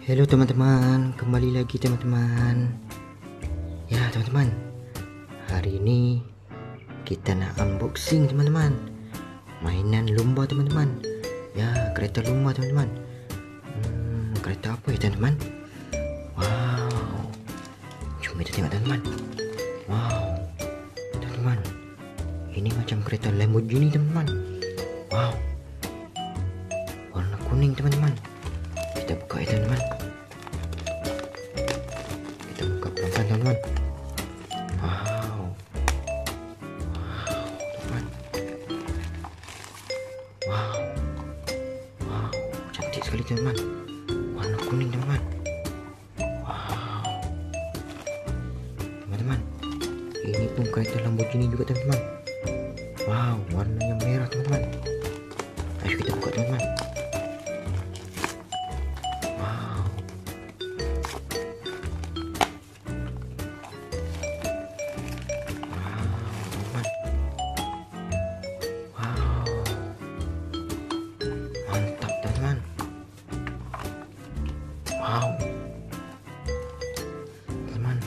Halo teman-teman, kembali lagi teman-teman. Ya teman-teman, hari ini kita nak unboxing teman-teman. Mainan lumba teman-teman. Ya, kereta lumba teman-teman. Kereta apa ya teman-teman? Wow, jom kita tengok teman-teman. Wow, teman-teman, ini macam kereta Lamborghini teman-teman. Wow, warna kuning teman-teman. Kita buka ya teman-teman. Kita buka pelan-pelan teman-teman. Wow. Wow teman. Wow. Wow, cantik sekali teman-teman. Warna kuning teman-teman. Wow. Teman-teman, ini pun kereta Lamborghini juga teman-teman. Wow, warnanya merah teman-teman. Ayo kita buka teman-teman. Wow, teman,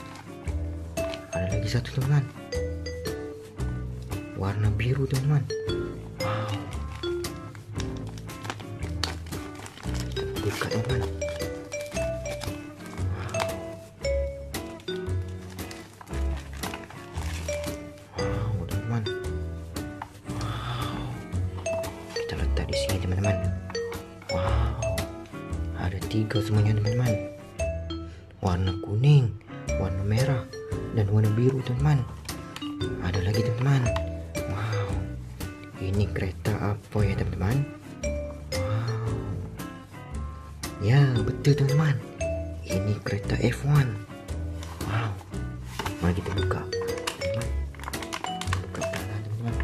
ada lagi satu teman, warna biru teman. Wow, buka teman. Wow, teman. Wow, kita letak di sini teman-teman. Wow. Ada tiga semuanya teman-teman. Warna kuning, warna merah, dan warna biru teman-teman. Ada lagi teman-teman. Wow, ini kereta apa ya teman-teman? Wow, ya betul teman-teman, ini kereta F1. Wow, mari kita buka teman-teman. Buka teman-teman.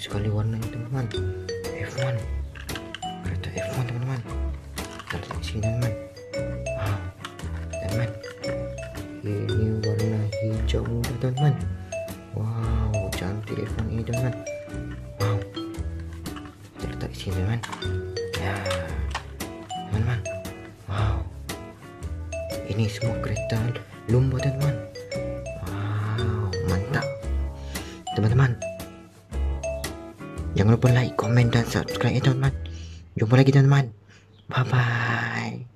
Sekali warnanya teman-teman. F1, kereta F1 teman-teman. Kita lihat di sini teman-teman. Wow, teman, ini warna hijau muda teman-teman. Wow, cantik F1 ini teman-teman. Wow, kita letak di sini teman-teman. Ya, teman-teman. Wow, ini semua kereta lumba teman-teman. Wow, mantap teman-teman. Jangan lupa like, komen, dan subscribe ya teman-teman. Jumpa lagi teman-teman. Bye-bye.